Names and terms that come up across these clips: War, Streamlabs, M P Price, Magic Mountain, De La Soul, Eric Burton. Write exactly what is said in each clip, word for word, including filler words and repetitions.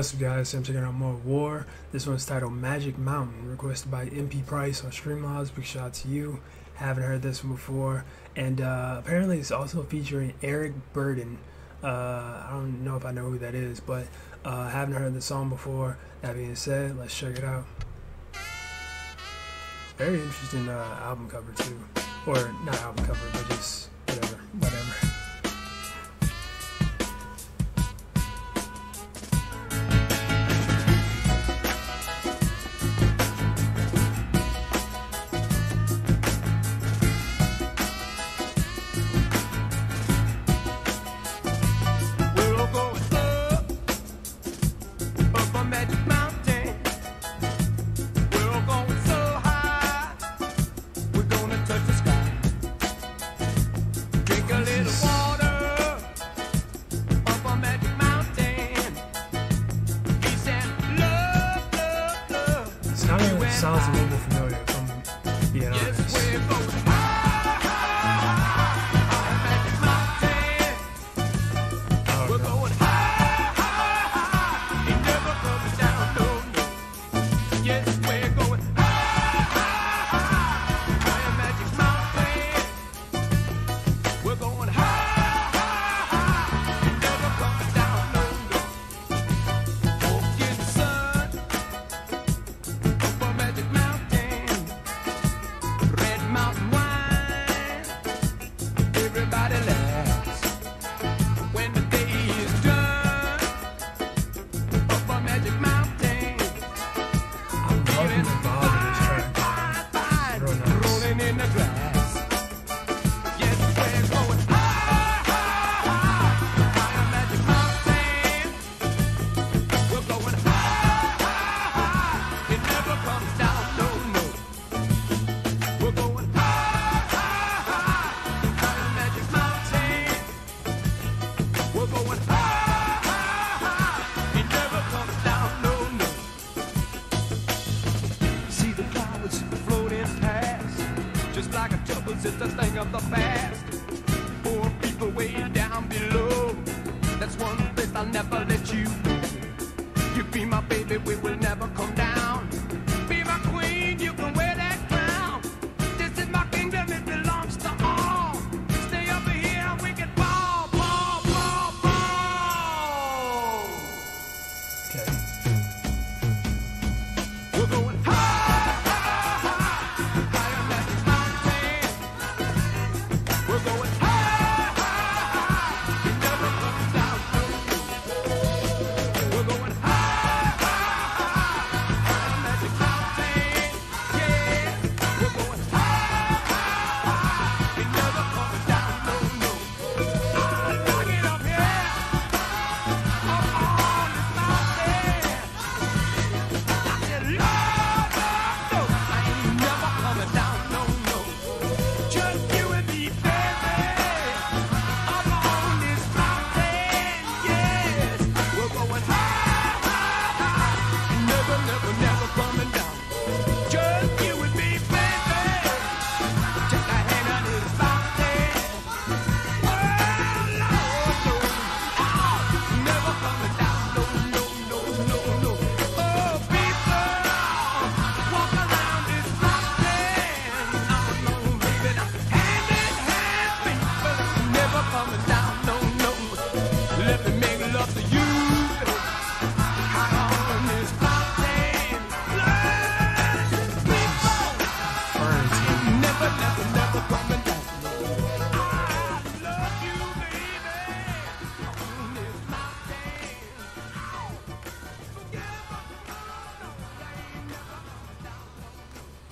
What's up guys, I'm checking out more War. This one's titled Magic Mountain, requested by M P Price on Streamlabs. Big shout out to you. Haven't heard this one before. And uh, apparently it's also featuring Eric Burton. Uh, I don't know if I know who that is, but uh, haven't heard the song before. That being said, let's check it out. Very interesting uh, album cover too. Or not album cover, but just whatever, whatever. Magic Mountain, we're all going so high, we're gonna touch the sky. Drink a little water up on Magic Mountain. Peace and love, love, love. It sounds, sounds a little bit familiar from being honest. We're going high, high, high, on Magic Mountain. Oh, we're no. going high. Like a tuppence, it's a thing of the past. Poor people way down below. That's one place I'll never let you go. You be my baby, we will never come down. Be my queen, you can wear that crown. This is my kingdom, it belongs to all. Stay over here and we can ball, ball, ball, ball. Okay. We're going high.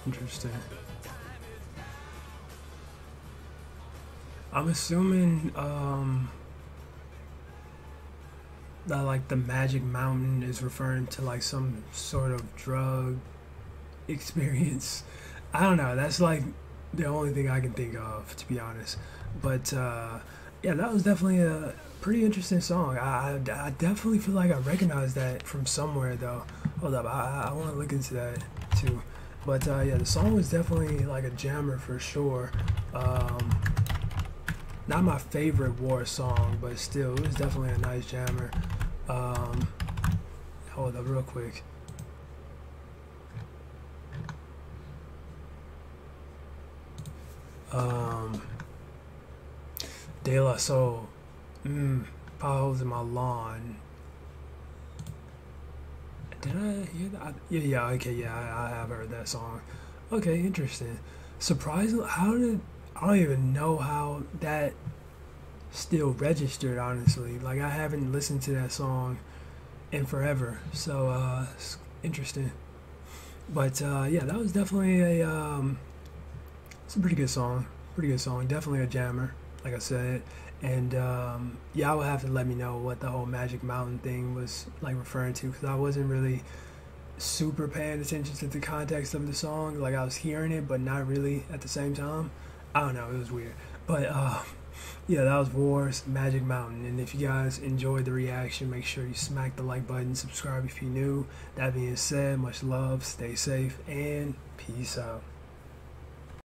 Interesting. I'm assuming um, that like the Magic Mountain is referring to like some sort of drug experience. I don't know. That's like the only thing I can think of, to be honest. But uh, yeah, that was definitely a pretty interesting song. I, I definitely feel like I recognize that from somewhere though. Hold up, I, I want to look into that too. But uh, yeah, the song was definitely like a jammer for sure. Um, not my favorite War song, but still, it was definitely a nice jammer. Um, hold up real quick. Um, De La Soul. Mmm, potholes in my lawn. Did I hear that? Yeah, yeah, okay, yeah, I, I have heard that song. Okay, interesting. Surprisingly, how did, I don't even know how that still registered, honestly. Like, I haven't listened to that song in forever, so, uh, it's interesting. But, uh, yeah, that was definitely a, um, it's a pretty good song, pretty good song, definitely a jammer, like I said. And um, yeah, I would have to let me know what the whole Magic Mountain thing was like referring to, because I wasn't really super paying attention to the context of the song. Like, I was hearing it, but not really at the same time. I don't know, it was weird. But uh, yeah, that was War's Magic Mountain. And if you guys enjoyed the reaction, make sure you smack the like button, subscribe if you're new. That being said, much love, stay safe, and peace out.